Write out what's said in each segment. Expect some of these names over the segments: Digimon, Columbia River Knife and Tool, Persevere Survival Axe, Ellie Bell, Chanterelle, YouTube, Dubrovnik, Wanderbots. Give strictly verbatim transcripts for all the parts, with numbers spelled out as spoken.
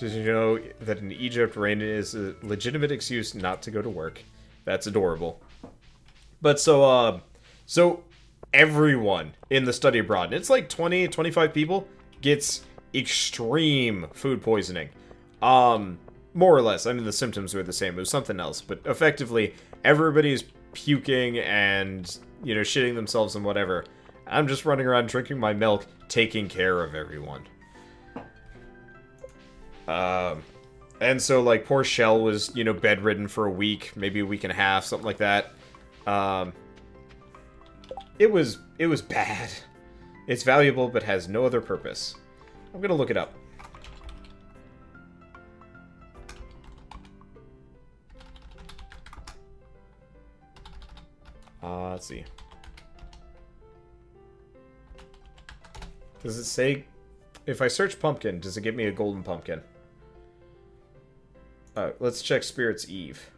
Since you know that in Egypt, rain is a legitimate excuse not to go to work. That's adorable. But so, uh, so everyone in the study abroad, and it's like twenty, twenty-five people, gets extreme food poisoning. Um, more or less. I mean, the symptoms were the same. It was something else. But effectively, everybody's puking and, you know, shitting themselves and whatever. I'm just running around drinking my milk, taking care of everyone. Um, and so, like, poor Shell was, you know, bedridden for a week, maybe a week and a half, something like that. Um, it was, it was bad. It's valuable, but has no other purpose. I'm gonna look it up. Uh, let's see. Does it say... If I search pumpkin, does it give me a golden pumpkin? Uh, let's check Spirit's Eve.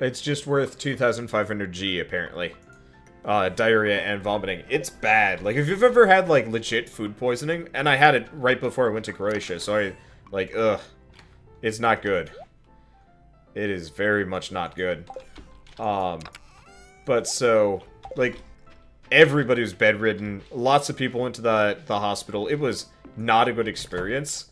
It's just worth two thousand five hundred G, apparently. Uh, diarrhea and vomiting. It's bad. Like, if you've ever had, like, legit food poisoning, and I had it right before I went to Croatia, so I, like, ugh. It's not good. It is very much not good. Um, but so, like, everybody was bedridden. Lots of people went to the, the hospital. It was not a good experience.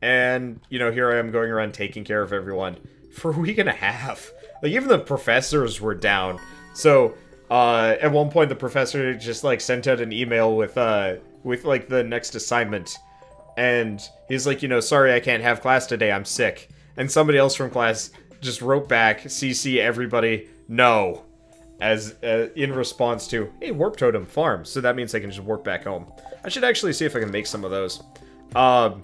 And, you know, here I am going around taking care of everyone for a week and a half. Like, even the professors were down. So, uh, at one point the professor just, like, sent out an email with, uh, with, like, the next assignment. And he's like, you know, sorry I can't have class today, I'm sick. And somebody else from class just wrote back, C C everybody, no. As uh, in response to, hey, warp totem farm, so that means I can just warp back home. I should actually see if I can make some of those. Um,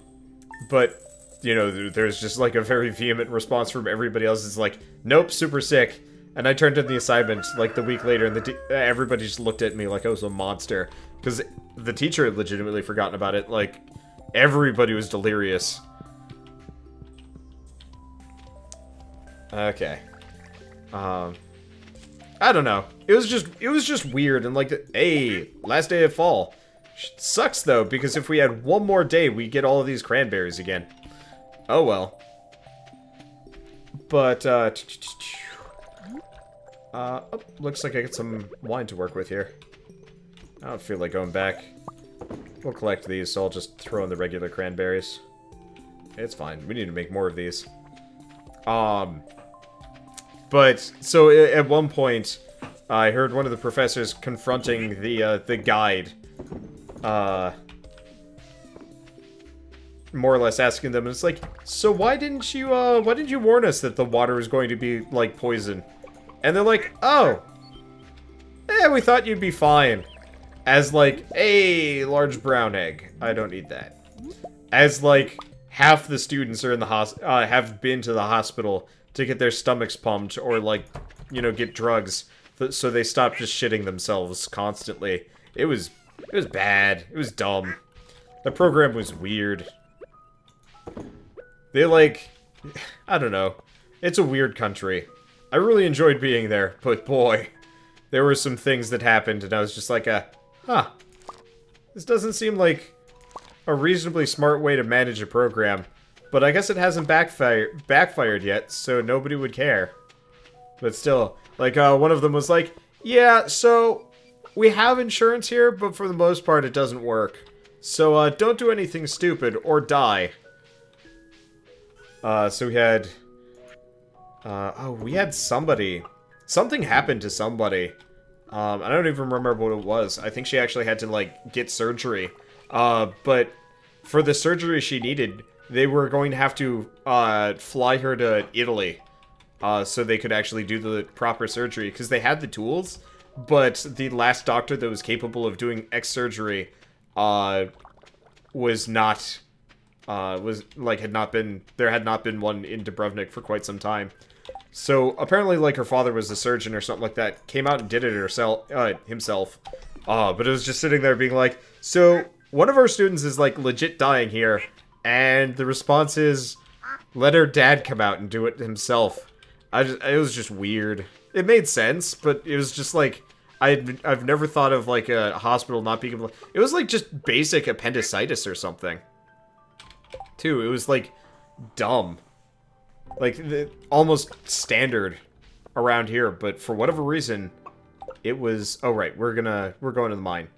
but, you know, there's just like a very vehement response from everybody else. It's like, nope, super sick. And I turned in the assignment like the week later, and the everybody just looked at me like I was a monster. Because the teacher had legitimately forgotten about it. Like, everybody was delirious. Okay. Um... I don't know. It was just, it was just weird, and like, hey, last day of fall. Sucks though, because if we had one more day, we'd get all of these cranberries again. Oh well. But, uh... Uh, oh, looks like I got some wine to work with here. I don't feel like going back. We'll collect these, so I'll just throw in the regular cranberries. It's fine. We need to make more of these. Um... But, so at one point, I heard one of the professors confronting the, uh, the guide. Uh, more or less asking them, and it's like, so why didn't you, uh, why didn't you warn us that the water was going to be, like, poison? And they're like, oh. Eh, we thought you'd be fine. As, like, a large brown egg. I don't need that. As, like, half the students are in the hos- uh, have been to the hospital to get their stomachs pumped, or, like, you know, get drugs, th so they stop just shitting themselves constantly. It was, it was bad. It was dumb. The program was weird. They, like, I don't know. It's a weird country. I really enjoyed being there, but boy, there were some things that happened, and I was just like, a, huh, this doesn't seem like a reasonably smart way to manage a program. But I guess it hasn't backfired backfired yet, so nobody would care. But still, like, uh, one of them was like, yeah, so we have insurance here, but for the most part it doesn't work. So, uh, don't do anything stupid or die. Uh, so we had... Uh, oh, we had somebody. Something happened to somebody. Um, I don't even remember what it was. I think she actually had to, like, get surgery. Uh, but for the surgery she needed... They were going to have to uh, fly her to Italy uh, so they could actually do the proper surgery. Because they had the tools, but the last doctor that was capable of doing X surgery uh, was not... Uh, was like had not been... There had not been one in Dubrovnik for quite some time. So apparently like her father was a surgeon or something like that. Came out and did it herself, uh, himself. Uh, but it was just sitting there being like, so one of our students is like legit dying here. And the response is, let her dad come out and do it himself. I just, it was just weird. It made sense, but it was just like, I, I've never thought of, like, a hospital not being able to... It was, like, just basic appendicitis or something. Too, it was, like, dumb. Like, the, almost standard around here, but for whatever reason, it was... Oh, right, we're gonna... We're going to the mine.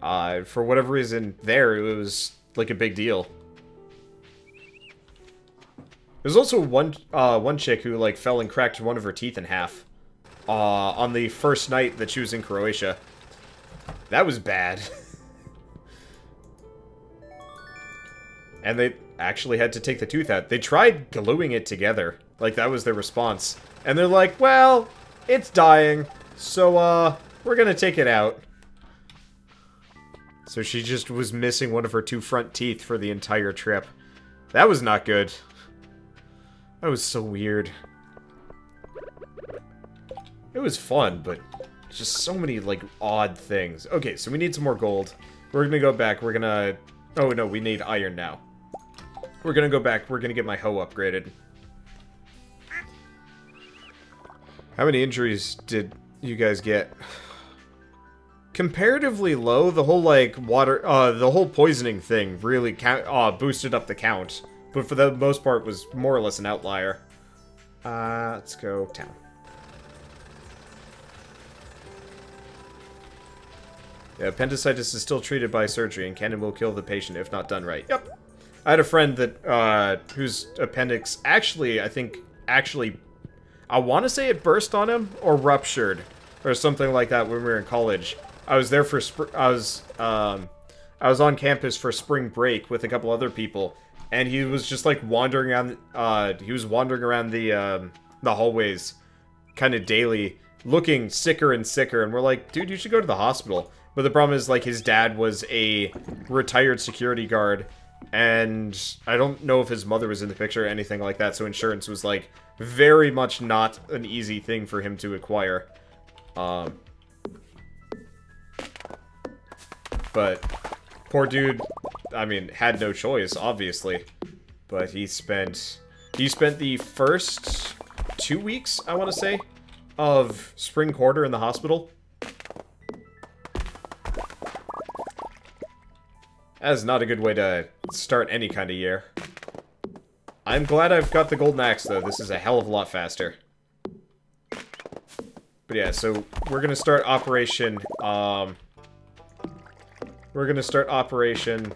Uh, for whatever reason, there, it was, like, a big deal. There's also one, uh, one chick who, like, fell and cracked one of her teeth in half. Uh, on the first night that she was in Croatia. That was bad. And they actually had to take the tooth out. They tried gluing it together. Like, that was their response. And they're like, well, it's dying. So, uh, we're gonna take it out. So she just was missing one of her two front teeth for the entire trip. That was not good. That was so weird. It was fun, but just so many, like, odd things. Okay, so we need some more gold. We're gonna go back, we're gonna... Oh, no, we need iron now. We're gonna go back, we're gonna get my hoe upgraded. How many injuries did you guys get? Comparatively low, the whole, like, water... Uh, the whole poisoning thing really count, uh, boosted up the count. But for the most part, was more or less an outlier. Uh, let's go town. The appendicitis is still treated by surgery and can and will kill the patient if not done right. Yep. I had a friend that, uh, whose appendix actually, I think, actually, I want to say it burst on him or ruptured or something like that when we were in college. I was there for, sp I was, um, I was on campus for spring break with a couple other people. And he was just, like, wandering around, uh, he was wandering around the, um, the hallways kind of daily, looking sicker and sicker, and we're like, dude, you should go to the hospital. But the problem is, like, his dad was a retired security guard, and I don't know if his mother was in the picture or anything like that, so insurance was, like, very much not an easy thing for him to acquire. Um, but, poor dude... I mean, had no choice, obviously. But he spent... He spent the first two weeks, I want to say, of spring quarter in the hospital. That is not a good way to start any kind of year. I'm glad I've got the golden axe, though. This is a hell of a lot faster. But yeah, so we're going to start Operation... Um, we're going to start Operation...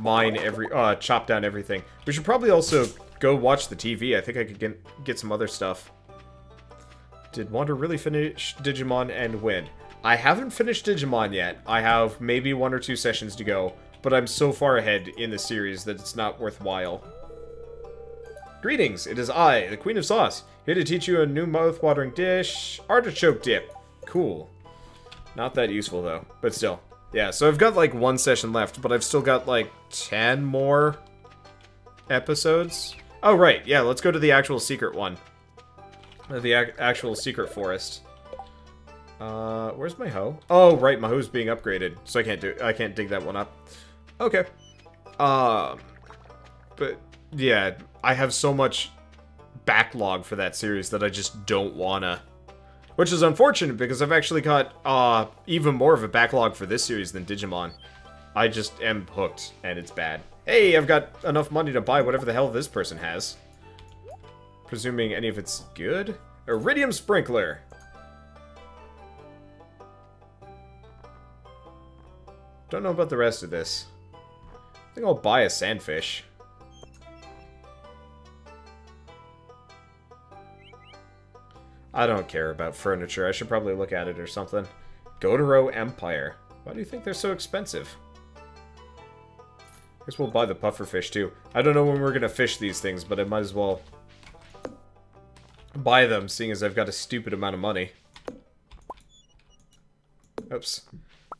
mine every, uh, chop down everything. We should probably also go watch the T V. I think I could get, get some other stuff. Did Wander really finish Digimon and win? I haven't finished Digimon yet. I have maybe one or two sessions to go, but I'm so far ahead in the series that it's not worthwhile. Greetings, it is I, the Queen of Sauce, here to teach you a new mouth-watering dish, artichoke dip. Cool. Not that useful though, but still. Yeah, so I've got, like, one session left, but I've still got, like, ten more episodes. Oh, right, yeah, let's go to the actual secret one. The ac actual secret forest. Uh, where's my hoe? Oh, right, my hoe's being upgraded, so I can't do- I can't dig that one up. Okay. Uh, but, yeah, I have so much backlog for that series that I just don't wanna. Which is unfortunate, because I've actually got uh, even more of a backlog for this series than Digimon. I just am hooked, and it's bad. Hey, I've got enough money to buy whatever the hell this person has. Presuming any of it's good? Iridium Sprinkler! Don't know about the rest of this. I think I'll buy a sandfish. I don't care about furniture. I should probably look at it or something. Gotaro Empire. Why do you think they're so expensive? I guess we'll buy the pufferfish too. I don't know when we're gonna fish these things, but I might as well buy them, seeing as I've got a stupid amount of money. Oops.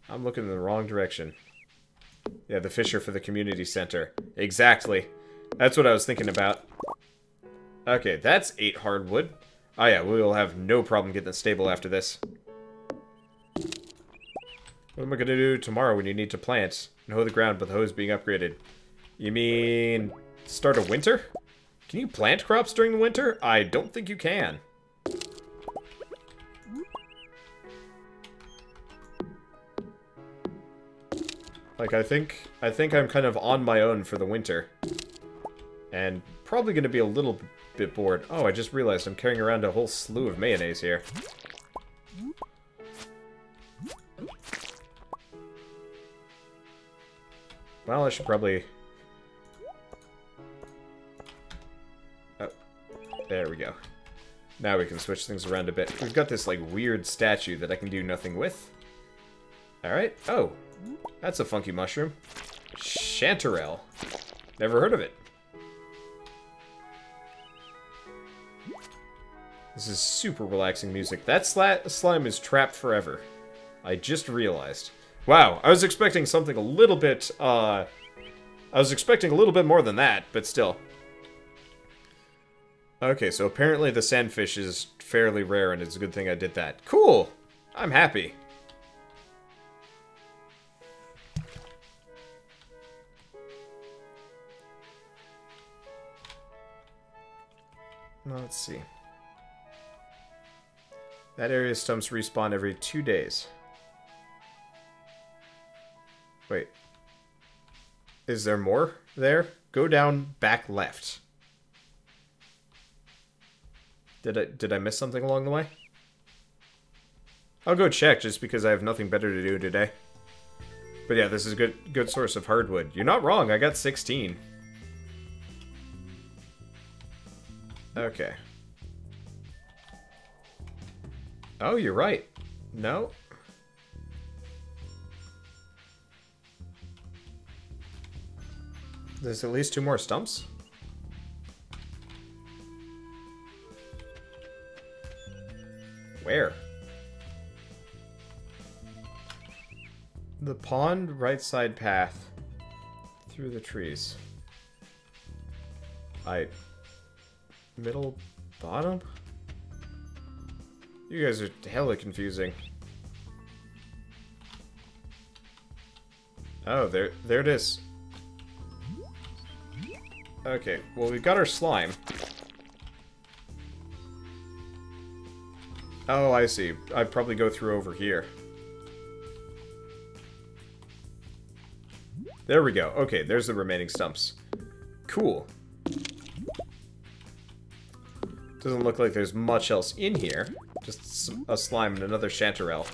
I'm looking in the wrong direction. Yeah, the fish are for the community center. Exactly. That's what I was thinking about. Okay, that's eight hardwood. Oh yeah, we will have no problem getting the stable after this. What am I gonna do tomorrow when you need to plant and hoe the ground, but the hoe is being upgraded? You mean start a winter? Can you plant crops during the winter? I don't think you can. Like, I think, I think I'm kind of on my own for the winter. And probably gonna be a little bit bored. Oh, I just realized I'm carrying around a whole slew of mayonnaise here. Well, I should probably... Oh, there we go. Now we can switch things around a bit. We've got this, like, weird statue that I can do nothing with. Alright. Oh, that's a funky mushroom. Chanterelle. Never heard of it. This is super relaxing music. That sli- slime is trapped forever. I just realized. Wow, I was expecting something a little bit, uh... I was expecting a little bit more than that, but still. Okay, so apparently the sandfish is fairly rare, and it's a good thing I did that. Cool! I'm happy. Let's see. That area stumps respawn every two days. Wait. Is there more there? Go down, back left. Did I, did I miss something along the way? I'll go check just because I have nothing better to do today. But yeah, this is a good, good source of hardwood. You're not wrong, I got sixteen. Okay. Oh, you're right. No. There's at least two more stumps. Where? The pond, right side path. Through the trees. I... Middle bottom? You guys are hella confusing. Oh, there, there it is. Okay, well we've got our slime. Oh, I see. I'd probably go through over here. There we go. Okay, there's the remaining stumps. Cool. Doesn't look like there's much else in here. Just a slime and another chanterelle.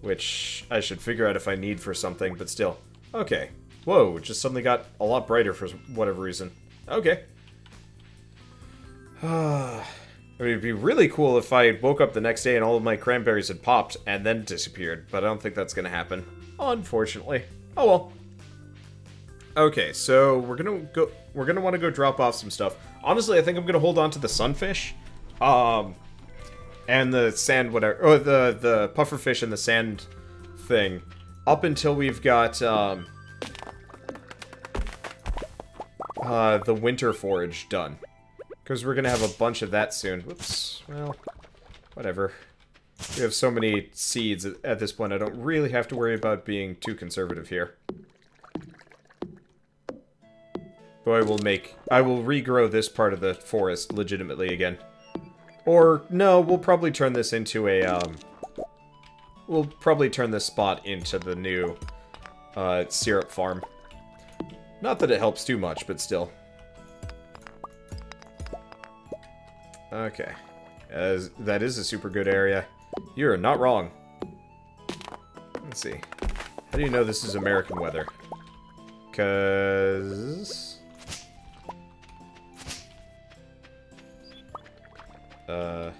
Which I should figure out if I need for something, but still. Okay. Whoa, just suddenly got a lot brighter for whatever reason. Okay. I mean, it'd be really cool if I woke up the next day and all of my cranberries had popped and then disappeared, but I don't think that's gonna happen. Unfortunately. Oh well. Okay, so we're gonna go we're gonna wanna go drop off some stuff. Honestly, I think I'm gonna hold on to the sunfish. Um and the sand whatever or the the pufferfish and the sand thing. Up until we've got um Uh, the winter forage done. Because we're gonna have a bunch of that soon. Whoops. Well, whatever. We have so many seeds at this point, I don't really have to worry about being too conservative here. But I will make... I will regrow this part of the forest legitimately again. Or, no, we'll probably turn this into a, um... We'll probably turn this spot into the new, uh, syrup farm. Not that it helps too much, but still. Okay. As that is a super good area. You're not wrong. Let's see. How do you know this is American weather? Because... Uh...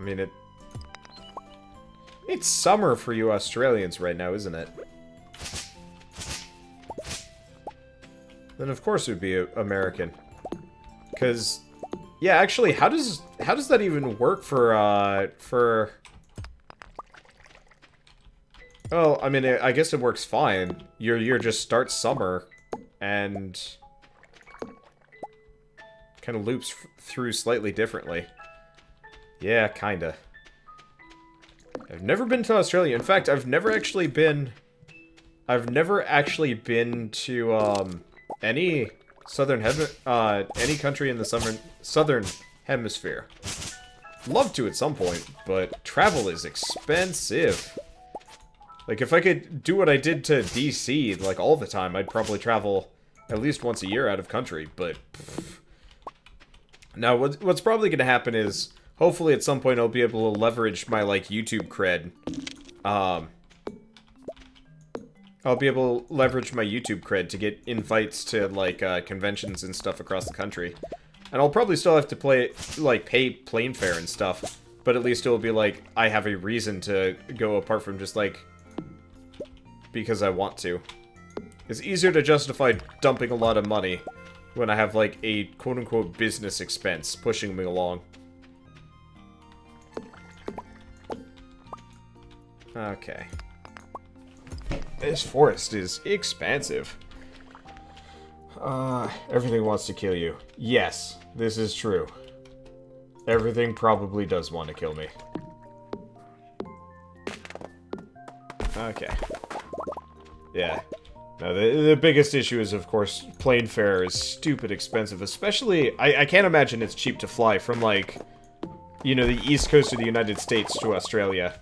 I mean, it... It's summer for you Australians right now, isn't it? Then of course it would be American. Cause yeah, actually, how does how does that even work for uh for well, I mean I guess it works fine. Your year just starts summer and kind of loops through slightly differently. Yeah, kinda. I've never been to Australia. In fact, I've never actually been I've never actually been to um Any southern hem uh, any country in the southern southern hemisphere. Love to at some point, but travel is expensive. Like, if I could do what I did to D C, like, all the time, I'd probably travel at least once a year out of country, but... Pff. Now, what's probably going to happen is, hopefully at some point I'll be able to leverage my, like, YouTube cred. Um... I'll be able to leverage my YouTube cred to get invites to, like, uh, conventions and stuff across the country. And I'll probably still have to play, like, pay plane fare and stuff, but at least it'll be like, I have a reason to go apart from just, like, because I want to. It's easier to justify dumping a lot of money when I have, like, a quote-unquote business expense pushing me along. Okay. This forest is expansive. Uh, everything wants to kill you. Yes, this is true. Everything probably does want to kill me. Okay. Yeah. Now, the, the biggest issue is, of course, plane fare is stupid expensive, especially... I, I can't imagine it's cheap to fly from, like, you know, the east coast of the United States to Australia.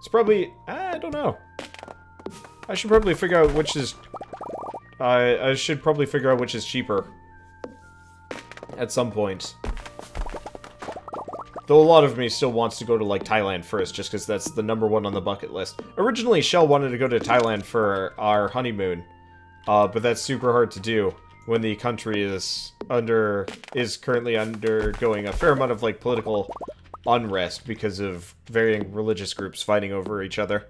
It's probably... I don't know. I should probably figure out which is... I, I should probably figure out which is cheaper. At some point. Though a lot of me still wants to go to, like, Thailand first, just because that's the number one on the bucket list. Originally, Shell wanted to go to Thailand for our honeymoon, uh, but that's super hard to do when the country is under is currently undergoing a fair amount of, like, political unrest because of varying religious groups fighting over each other.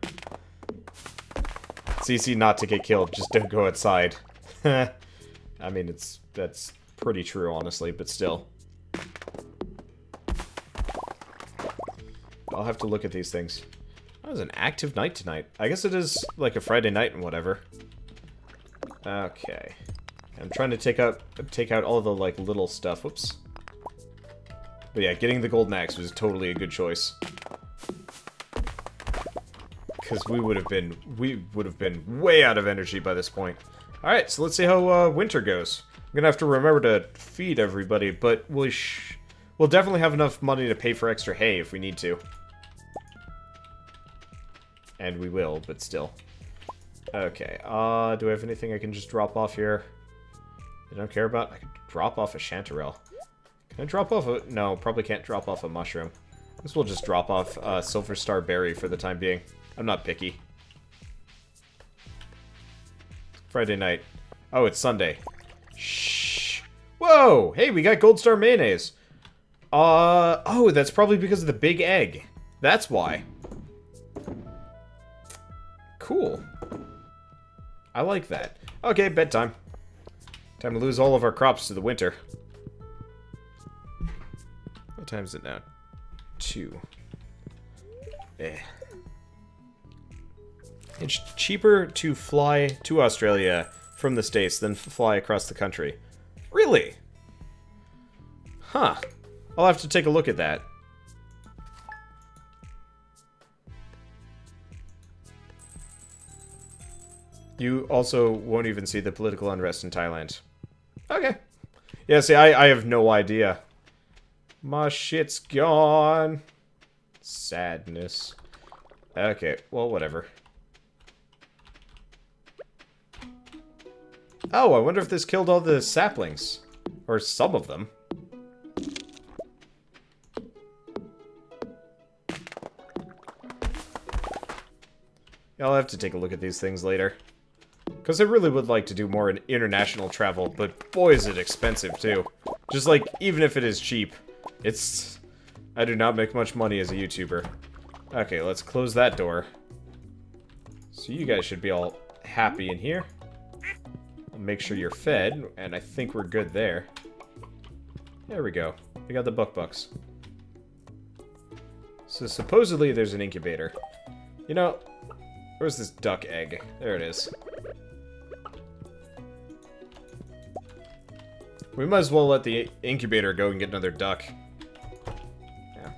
It's easy not to get killed, just don't go outside. I mean, it's that's pretty true, honestly, but still. I'll have to look at these things. That was an active night tonight. I guess it is like a Friday night and whatever. Okay. I'm trying to take out, take out all the like little stuff. Whoops. But yeah, getting the golden axe was totally a good choice. Because we would have been we would have been way out of energy by this point. All right, so let's see how uh, winter goes. I'm gonna have to remember to feed everybody, but we sh we'll definitely have enough money to pay for extra hay if we need to. And we will, but still. Okay, uh, do I have anything I can just drop off here? I don't care about? I can drop off a chanterelle. Can I drop off a... No, probably can't drop off a mushroom. I guess we'll just drop off uh, Silver Star Berry for the time being. I'm not picky. Friday night. Oh, it's Sunday. Shh. Whoa! Hey, we got Gold Star Mayonnaise! Uh... Oh, that's probably because of the big egg. That's why. Cool. I like that. Okay, bedtime. Time to lose all of our crops to the winter. What time is it now? Two. Eh. It's cheaper to fly to Australia from the States than fly across the country. Really? Huh. I'll have to take a look at that. You also won't even see the political unrest in Thailand. Okay. Yeah, see, I, I have no idea. My shit's gone. Sadness. Okay, well, whatever. Oh, I wonder if this killed all the saplings. Or some of them. I'll have to take a look at these things later. Because I really would like to do more in international travel, but boy is it expensive too. Just like, even if it is cheap, it's... I do not make much money as a YouTuber. Okay, let's close that door. So you guys should be all happy in here. I'll make sure you're fed, and I think we're good there. There we go. We got the buck-bucks. So supposedly there's an incubator. You know... Where's this duck egg? There it is. We might as well let the incubator go and get another duck. Yeah.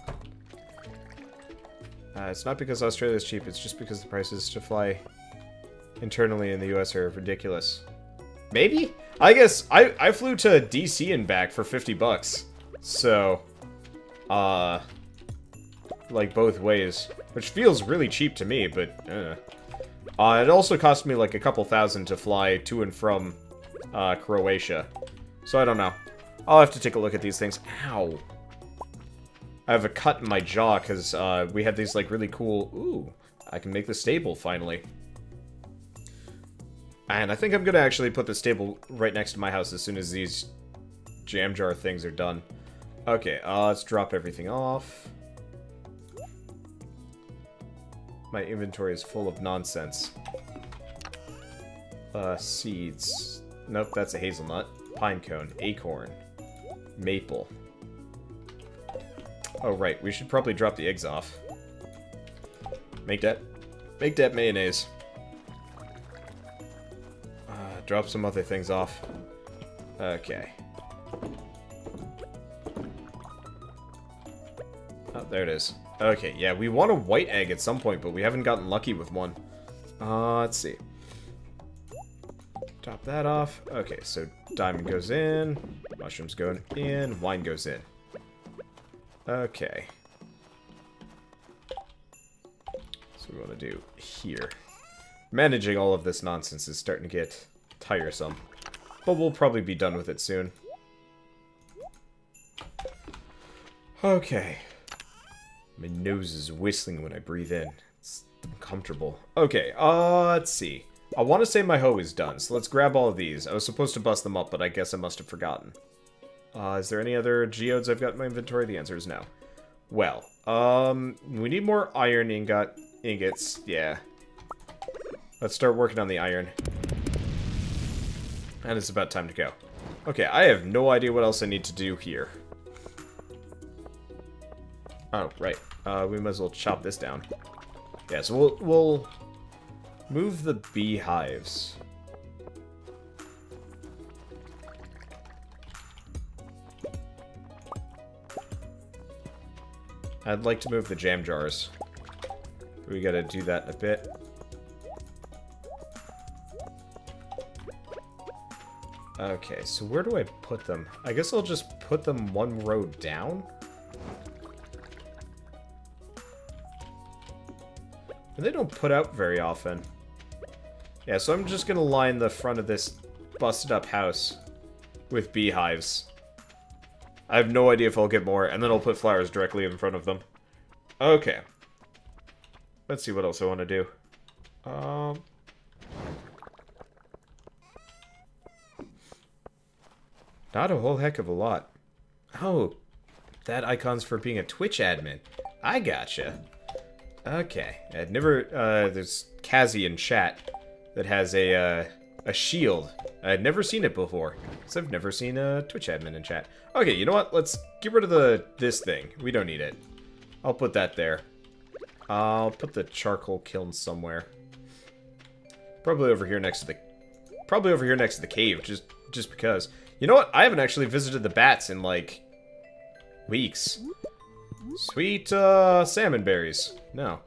Uh, it's not because Australia's cheap, it's just because the prices to fly internally in the U S are ridiculous. Maybe? I guess I, I flew to D C and back for fifty bucks. So, uh... like both ways, which feels really cheap to me, but uh, Uh, it also cost me like a couple thousand to fly to and from uh, Croatia. So I don't know. I'll have to take a look at these things. Ow. I have a cut in my jaw because uh, we had these like really cool... Ooh, I can make the stable finally. And I think I'm going to actually put the stable right next to my house as soon as these jam jar things are done. Okay, uh, let's drop everything off. My inventory is full of nonsense. Uh, seeds. Nope, that's a hazelnut. Pine cone. Acorn. Maple. Oh, right. We should probably drop the eggs off. Make that... Make that mayonnaise. Uh, drop some other things off. Okay. Oh, there it is. Okay, yeah, we want a white egg at some point, but we haven't gotten lucky with one. Uh, let's see. Top that off. Okay, so diamond goes in, mushrooms go in, wine goes in. Okay. So we want to do here. Managing all of this nonsense is starting to get tiresome, but we'll probably be done with it soon. Okay. My nose is whistling when I breathe in. It's uncomfortable. Okay, uh, let's see. I want to say my hoe is done, so let's grab all of these. I was supposed to bust them up, but I guess I must have forgotten. Uh, is there any other geodes I've got in my inventory? The answer is no. Well, um, we need more iron ingot ingots. Yeah. Let's start working on the iron. And it's about time to go. Okay, I have no idea what else I need to do here. Oh, right. Uh, we might as well chop this down. Yeah, so we'll, we'll move the beehives. I'd like to move the jam jars. We gotta do that in a bit. Okay, so where do I put them? I guess I'll just put them one row down. They don't put out very often. Yeah, so I'm just gonna line the front of this busted up house with beehives. I have no idea if I'll get more, and then I'll put flowers directly in front of them. Okay. Let's see what else I want to do. Um... Not a whole heck of a lot. Oh, that icon's for being a Twitch admin. I gotcha. Okay, I'd never, uh, there's Kazi in chat that has a, uh, a shield. I'd never seen it before, because I've never seen a Twitch admin in chat. Okay, you know what? Let's get rid of the, this thing. We don't need it. I'll put that there. I'll put the charcoal kiln somewhere. Probably over here next to the, probably over here next to the cave, just, just because. You know what? I haven't actually visited the bats in, like, weeks. Sweet, uh, salmon berries. No.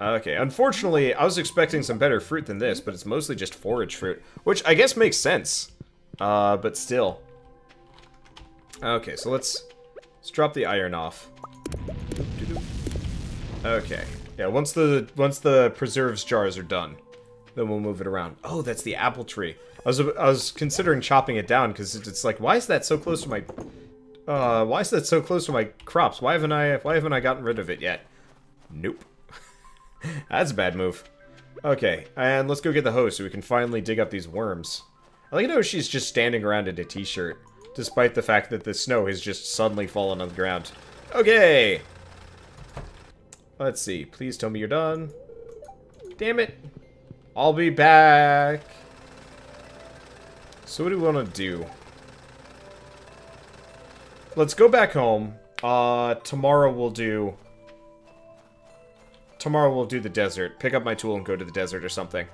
Okay, unfortunately, I was expecting some better fruit than this, but it's mostly just forage fruit, which I guess makes sense. Uh, but still. Okay, so let's, let's drop the iron off. Okay. Yeah, once the, once the preserves jars are done, then we'll move it around. Oh, that's the apple tree. I was, I was considering chopping it down, because it's like, why is that so close to my... Uh, why is that so close to my crops? Why haven't I, why haven't I gotten rid of it yet? Nope. That's a bad move. Okay, and let's go get the hoe so we can finally dig up these worms. I like how she's just standing around in a t-shirt, despite the fact that the snow has just suddenly fallen on the ground. Okay! Let's see. Please tell me you're done. Damn it. I'll be back. So what do we want to do? Let's go back home. Uh, tomorrow we'll do... Tomorrow we'll do the desert. Pick up my tool and go to the desert or something.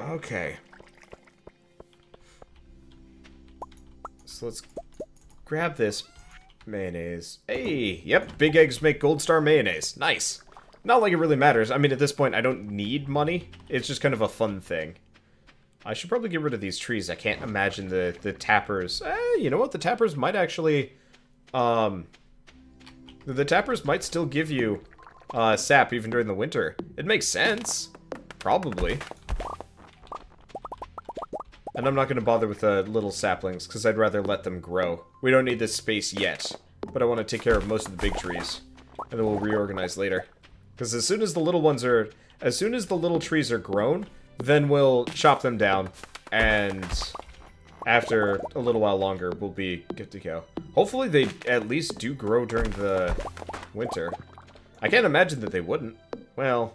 Okay. So let's grab this mayonnaise. Hey! Yep, big eggs make gold star mayonnaise. Nice! Not like it really matters. I mean, at this point, I don't need money. It's just kind of a fun thing. I should probably get rid of these trees. I can't imagine the, the tappers. Eh, you know what? The tappers might actually... Um, the tappers might still give you... Uh, sap even during the winter. It makes sense. Probably. And I'm not going to bother with the uh, little saplings, because I'd rather let them grow. We don't need this space yet, but I want to take care of most of the big trees. And then we'll reorganize later. Because as soon as the little ones are... As soon as the little trees are grown, then we'll chop them down. And after a little while longer, we'll be good to go. Hopefully they at least do grow during the winter. I can't imagine that they wouldn't. Well...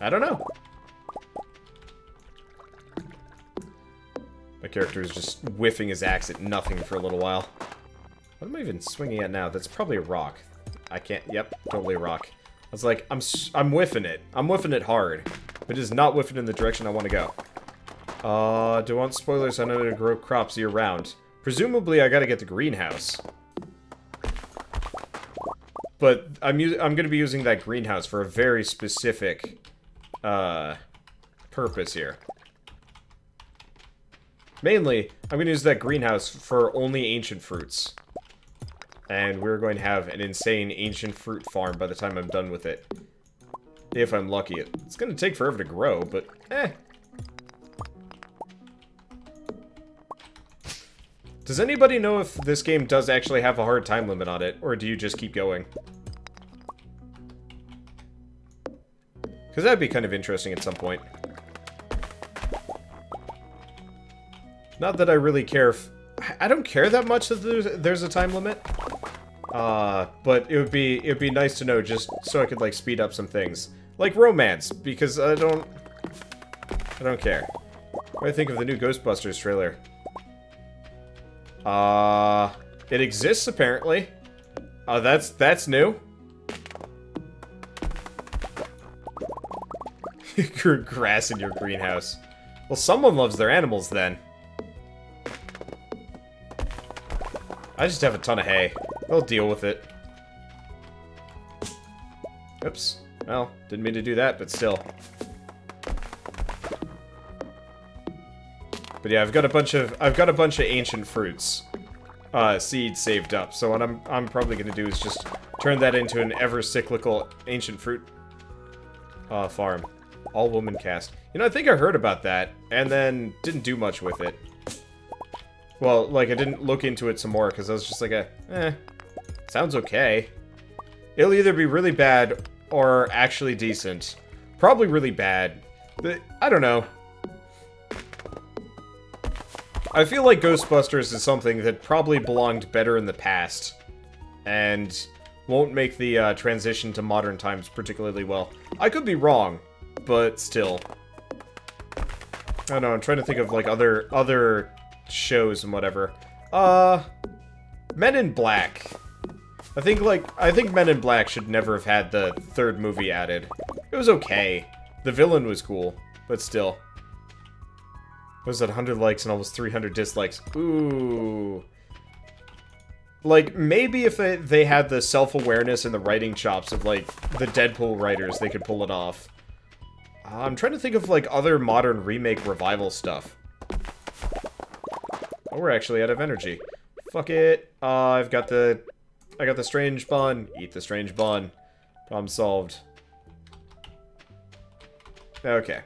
I don't know. My character is just whiffing his axe at nothing for a little while. What am I even swinging at now? That's probably a rock. I can't... Yep, totally a rock. I was like, I'm I'm whiffing it. I'm whiffing it hard. But it is not whiffing in the direction I want to go. Uh, don't want spoilers on how to grow crops year-round. Presumably, I gotta get the greenhouse. But I'm, I'm gonna be using that greenhouse for a very specific... Uh, purpose here. Mainly, I'm going to use that greenhouse for only ancient fruits. And we're going to have an insane ancient fruit farm by the time I'm done with it. If I'm lucky. It's going to take forever to grow, but eh. Does anybody know if this game does actually have a hard time limit on it, or do you just keep going? Because that'd be kind of interesting at some point. Not that I really care if... I don't care that much that there's, there's a time limit. Uh, but it would be it would be nice to know just so I could, like, speed up some things. Like romance, because I don't... I don't care. What do I think of the new Ghostbusters trailer? Uh, it exists, apparently. Oh, uh, that's, that's new. You grew grass in your greenhouse. Well, someone loves their animals, then. I just have a ton of hay. I'll deal with it. Oops. Well, didn't mean to do that, but still. But yeah, I've got a bunch of I've got a bunch of ancient fruits, uh, seeds saved up. So what I'm I'm probably gonna do is just turn that into an ever cyclical ancient fruit uh, farm. All woman cast. You know, I think I heard about that, and then didn't do much with it. Well, like, I didn't look into it some more, because I was just like, a, eh, sounds okay. It'll either be really bad, or actually decent. Probably really bad, but I don't know. I feel like Ghostbusters is something that probably belonged better in the past, and won't make the uh, transition to modern times particularly well. I could be wrong. But still, I don't know. I'm trying to think of like other other shows and whatever. Uh, Men in Black. I think like I think Men in Black should never have had the third movie added. It was okay. The villain was cool, but still. What was that? one hundred likes and almost three hundred dislikes. Ooh. Like, maybe if they they had the self-awareness and the writing chops of like the Deadpool writers, they could pull it off. I'm trying to think of, like, other modern remake revival stuff. Oh, we're actually out of energy. Fuck it. Uh, I've got the... I got the strange bun. Eat the strange bun. Problem solved. Okay.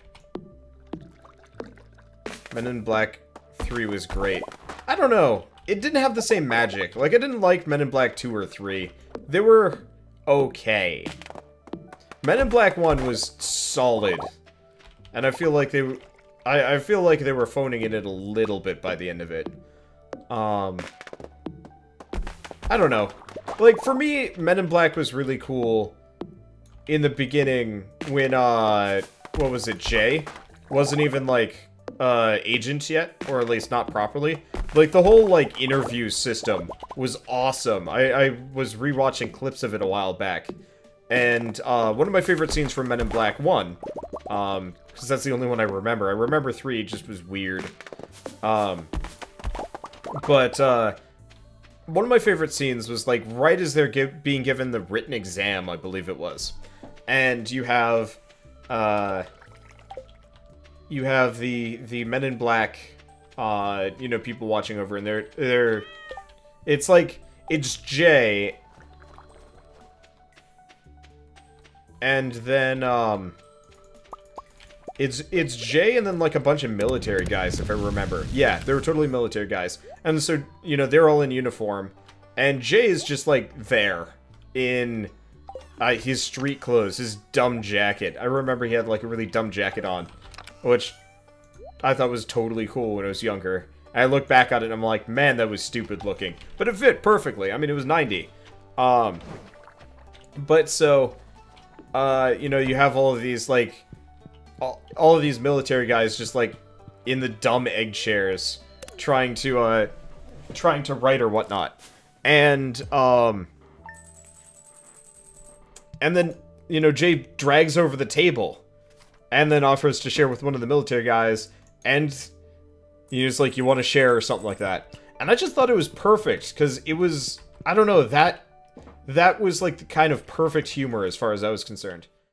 Men in Black three was great. I don't know. It didn't have the same magic. Like, I didn't like Men in Black two or three. They were okay. Men in Black one was solid, and I feel like they, were, I, I feel like they were phoning it in a little bit by the end of it. Um, I don't know. Like for me, Men in Black was really cool in the beginning when uh, what was it? Jay wasn't even like uh agent yet, or at least not properly. Like the whole like interview system was awesome. I, I was rewatching clips of it a while back. And uh, one of my favorite scenes from Men in Black one, because um, that's the only one I remember. I remember three just was weird. Um, but uh, one of my favorite scenes was like right as they're give being given the written exam, I believe it was. And you have uh, you have the the Men in Black, uh, you know, people watching over, and they're they're it's like it's Jay. And then, um, It's it's Jay and then like a bunch of military guys, if I remember. Yeah, they were totally military guys. And so, you know, they're all in uniform. And Jay is just like there in uh, his street clothes, his dumb jacket. I remember he had like a really dumb jacket on, which I thought was totally cool when I was younger. I look back at it and I'm like, man, that was stupid looking. But it fit perfectly. I mean, it was ninety. Um, but so, uh, you know, you have all of these, like, all, all of these military guys just, like, in the dumb egg chairs trying to, uh, trying to write or whatnot. And, um, and then, you know, Jay drags over the table and then offers to share with one of the military guys and... You just like, you want to share or something like that. And I just thought it was perfect, because it was, I don't know, that, that was like the kind of perfect humor as far as I was concerned.